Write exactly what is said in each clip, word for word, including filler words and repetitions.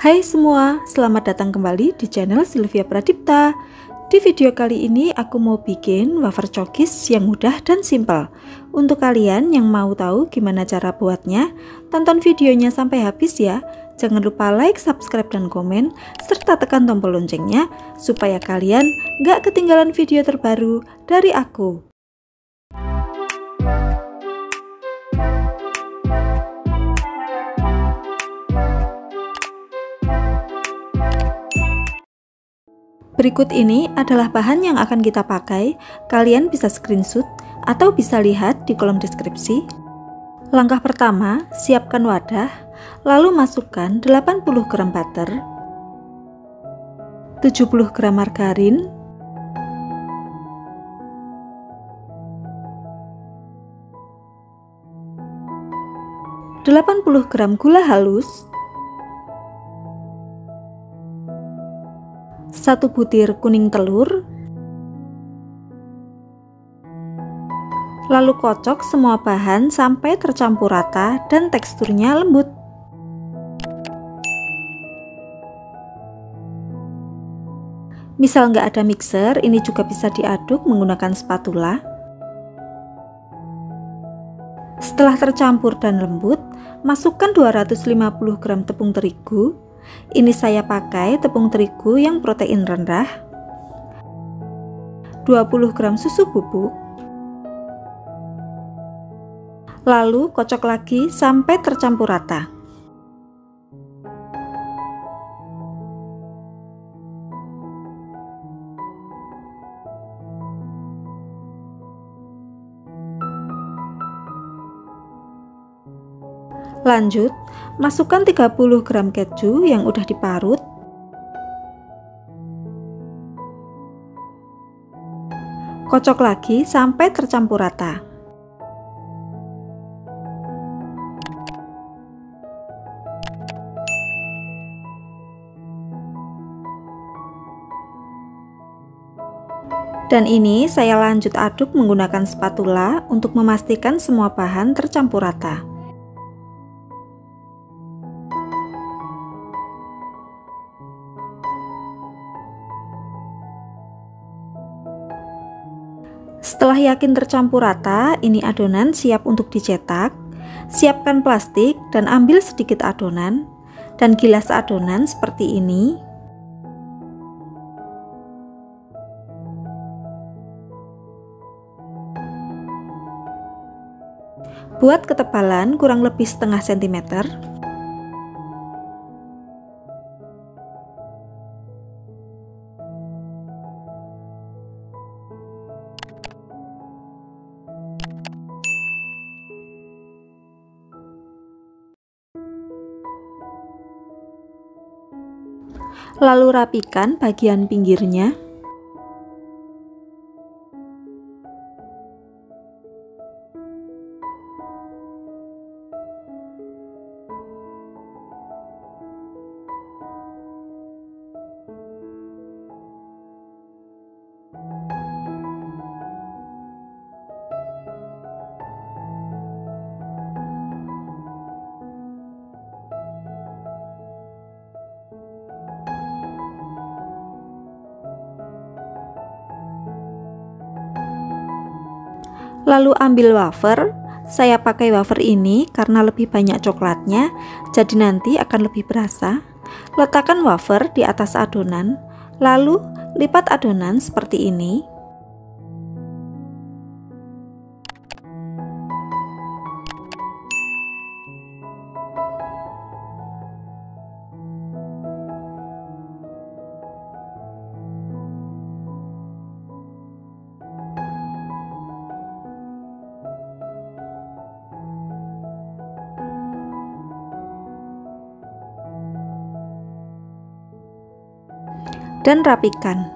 Hai semua, selamat datang kembali di channel Sylvia Pradipta. Di video kali ini aku mau bikin wafer cokis yang mudah dan simpel. Untuk kalian yang mau tahu gimana cara buatnya, tonton videonya sampai habis ya. Jangan lupa like, subscribe, dan komen, serta tekan tombol loncengnya supaya kalian gak ketinggalan video terbaru dari aku. Berikut ini adalah bahan yang akan kita pakai. Kalian bisa screenshot atau bisa lihat di kolom deskripsi. Langkah pertama, siapkan wadah, lalu masukkan delapan puluh gram butter, tujuh puluh gram margarin, delapan puluh gram gula halus, satu butir kuning telur, lalu kocok semua bahan sampai tercampur rata dan teksturnya lembut. Misal nggak ada mixer, ini juga bisa diaduk menggunakan spatula. Setelah tercampur dan lembut, masukkan dua ratus lima puluh gram tepung terigu. Ini saya pakai tepung terigu yang protein rendah, dua puluh gram susu bubuk, lalu kocok lagi sampai tercampur rata. Lanjut, masukkan tiga puluh gram keju yang udah diparut, kocok lagi sampai tercampur rata. Dan ini saya lanjut aduk menggunakan spatula untuk memastikan semua bahan tercampur rata. Setelah yakin tercampur rata, ini adonan siap untuk dicetak. Siapkan plastik dan ambil sedikit adonan dan gilas adonan seperti ini. Buat ketebalan kurang lebih setengah sentimeter. Lalu rapikan bagian pinggirnya. Lalu ambil wafer. Saya pakai wafer ini karena lebih banyak coklatnya, jadi nanti akan lebih berasa. Letakkan wafer di atas adonan, lalu lipat adonan seperti ini. Dan rapikan.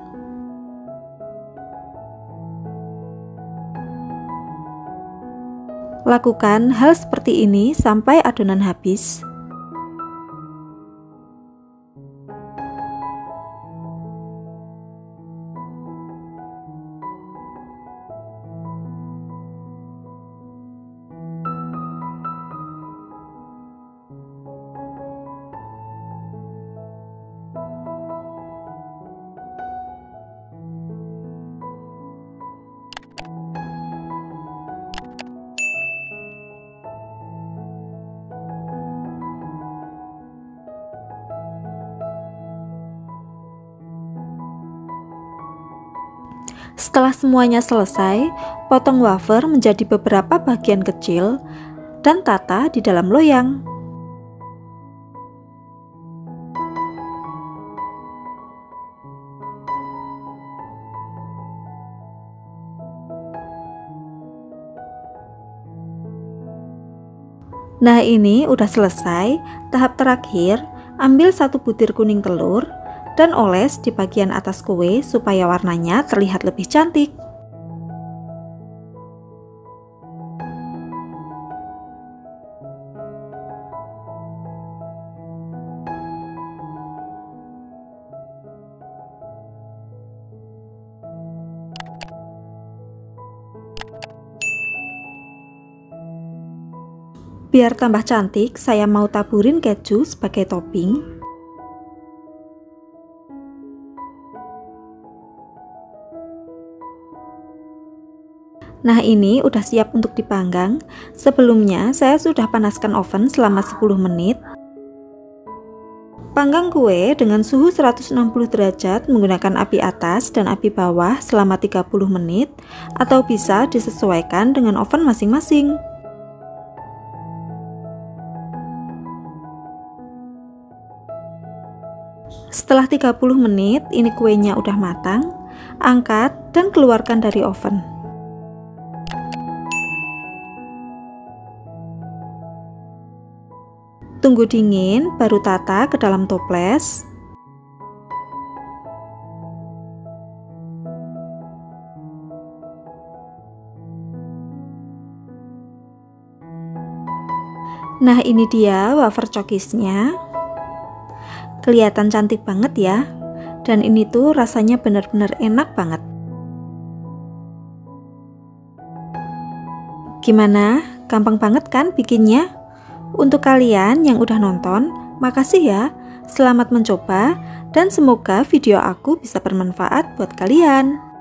Lakukan hal seperti ini sampai adonan habis. Setelah semuanya selesai, potong wafer menjadi beberapa bagian kecil dan tata di dalam loyang. Nah, ini udah selesai. Tahap terakhir, ambil satu butir kuning telur dan oles di bagian atas kue supaya warnanya terlihat lebih cantik. Biar tambah cantik, saya mau taburin keju sebagai topping. Nah, ini udah siap untuk dipanggang. Sebelumnya, saya sudah panaskan oven selama sepuluh menit. Panggang kue dengan suhu seratus enam puluh derajat menggunakan api atas dan api bawah selama tiga puluh menit, atau bisa disesuaikan dengan oven masing-masing. Setelah tiga puluh menit, ini kuenya udah matang. Angkat dan keluarkan dari oven. Tunggu dingin, baru tata ke dalam toples. Nah, ini dia wafer cokisnya. Kelihatan cantik banget ya, dan ini tuh rasanya benar-benar enak banget. Gimana? Gampang banget kan bikinnya? Untuk kalian yang udah nonton, makasih ya. Selamat mencoba, dan semoga video aku bisa bermanfaat buat kalian.